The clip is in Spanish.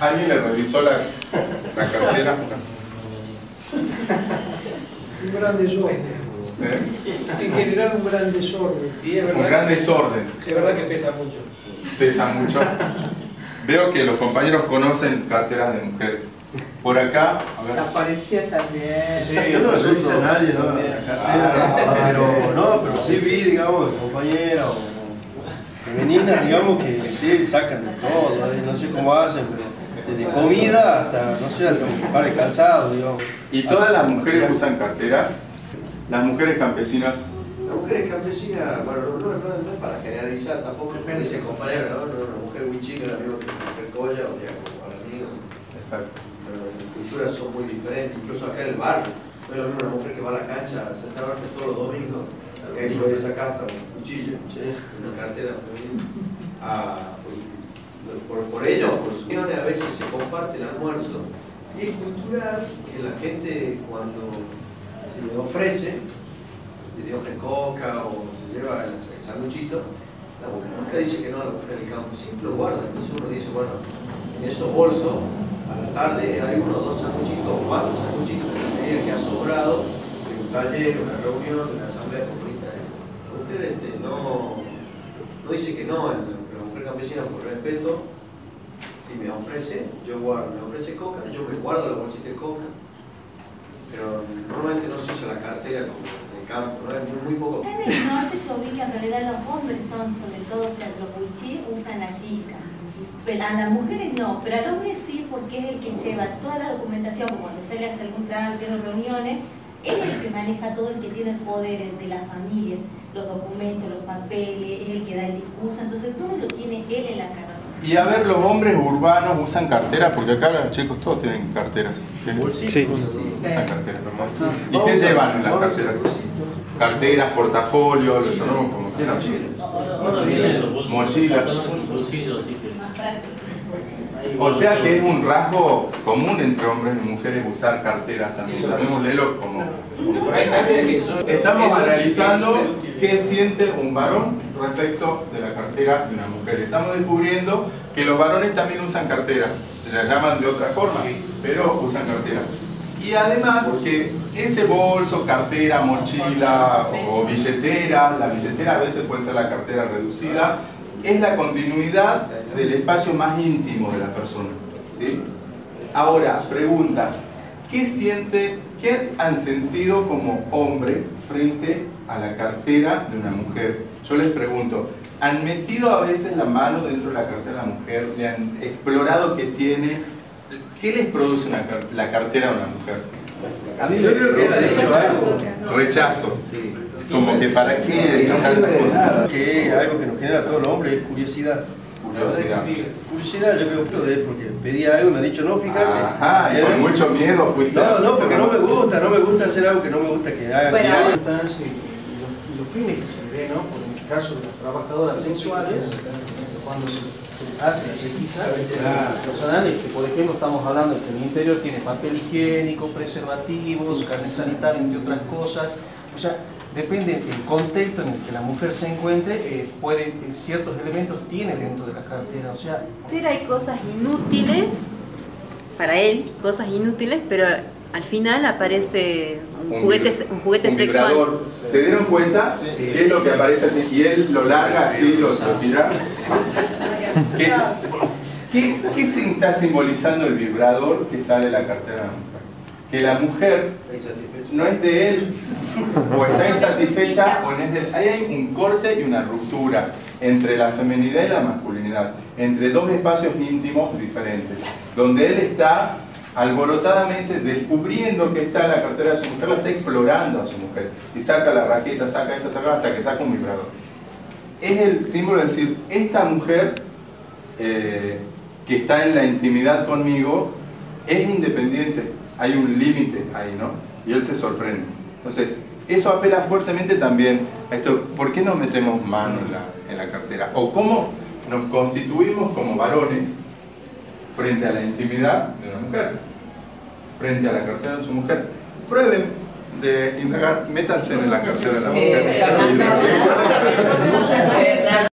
¿Alguien le revisó la cartera? Un gran desorden. ¿Eh? En general un gran desorden. Sí, es verdad. Un gran desorden. Es verdad que pesa mucho. Pesa mucho. Veo que los compañeros conocen carteras de mujeres. Por acá, a ver. La policía también. Sí, yo no lo hice a nadie, ¿no? La cartera, pero no, pero sí vi, digamos, compañeras femeninas, digamos, que sí, sacan de todo, no sé cómo hacen, pero desde comida hasta, no sé, hasta ocupar el calzado, digamos. ¿Y todas las mujeres usan carteras? ¿Las mujeres campesinas? Las mujeres campesinas, bueno, no es para generalizar, tampoco dice compañera, ¿no? La mujer huichica, la mujer colla, o ya como para mí. Exacto. Pero las culturas son muy diferentes, incluso acá en el barrio. No es la misma mujer que va a la cancha a sentar barrio todos los domingos, que ahí puede sacar hasta un cuchillo, una cartera femenina. Por ello, por sus uniones, a veces se comparte el almuerzo. Y es cultural que la gente, cuando se le ofrece, le dio de coca o se lleva el sanguchito, la mujer nunca dice que no a la mujer del campo, siempre lo guarda. Entonces uno dice, bueno, en esos bolsos, a la tarde hay uno o dos sanguchitos o cuatro sanguchitos en la medida que ha sobrado de un taller, una reunión, de una asamblea comunitaria. La mujer no dice que no, la mujer campesina, por respeto, si me ofrece, yo guardo, me ofrece coca, yo me guardo la bolsita de coca, pero normalmente no se usa la cartera como campo, ¿no? Es muy poco. Ustedes del norte yo vi que en realidad los hombres son, sobre todo, o sea, los huichí usan la yisca. A las mujeres no, pero al hombre sí, porque es el que lleva toda la documentación, como cuando se le hace algún trámite, las reuniones, es el que maneja todo, el que tiene el poder de la familia, los documentos, los papeles, es el que da el discurso, entonces todo lo tiene él en la cartera. Y a ver, los hombres urbanos usan carteras, porque acá los chicos todos tienen carteras. Sí, sí. Usan carteras normal. ¿Y qué llevan en las carteras? Carteras, portafolios, lo llamamos como quieran. Mochilas. O sea que es un rasgo común entre hombres y mujeres usar carteras también. Llamémoslo como... Estamos analizando qué siente un varón respecto de la cartera de una mujer. Estamos descubriendo que los varones también usan cartera. Se la llaman de otra forma, pero usan cartera. Y además que ese bolso, cartera, mochila o billetera, la billetera a veces puede ser la cartera reducida, es la continuidad del espacio más íntimo de la persona, ¿sí? Ahora, pregunta, ¿qué han sentido como hombres frente a la cartera de una mujer? Yo les pregunto, ¿han metido a veces la mano dentro de la cartera de la mujer? ¿Le han explorado qué tiene? ¿Qué les produce la cartera a una mujer? A mí yo creo que rechazo. Rechazo. Sí. Como que para qué no sirve de nada. Que es algo que nos genera a todos los hombres, es curiosidad. Curiosidad, yo creo que porque pedí algo y me ha dicho no, fíjate. Ajá, y con mucho miedo fuiste. No, porque no me gusta hacer algo que no me gusta que hagan. Bueno, los fines que se ve, ¿no? Porque en el caso de las trabajadoras sexuales, cuando se hace la requisa personal, es que por ejemplo estamos hablando de que en el interior tiene papel higiénico, preservativos, carne sanitaria, entre otras cosas. O sea, depende del contexto en el que la mujer se encuentre, ciertos elementos tiene dentro de la cartera, o sea... Pero hay cosas inútiles, para él, cosas inútiles, pero al final aparece un juguete sexual. Vibrador. ¿Se dieron cuenta? Sí. ¿Qué es lo que aparece? Y él lo larga así, lo tira. ¿Qué se está simbolizando el vibrador que sale de la cartera de la mujer? Que la mujer no es de él, o está insatisfecha, o no es de él. Ahí hay un corte y una ruptura entre la feminidad y la masculinidad, entre dos espacios íntimos diferentes, donde él está alborotadamente descubriendo que está en la cartera de su mujer, la está explorando a su mujer, y saca la raqueta, saca esto, saca, hasta que saca un vibrador. Es el símbolo de decir, esta mujer que está en la intimidad conmigo, es independiente. Hay un límite ahí, ¿no? Y él se sorprende. Entonces, eso apela fuertemente también a esto. ¿Por qué nos metemos mano en la cartera? ¿O cómo nos constituimos como varones frente a la intimidad de una mujer? Frente a la cartera de su mujer. Prueben de indagar, métanse en la cartera de la mujer.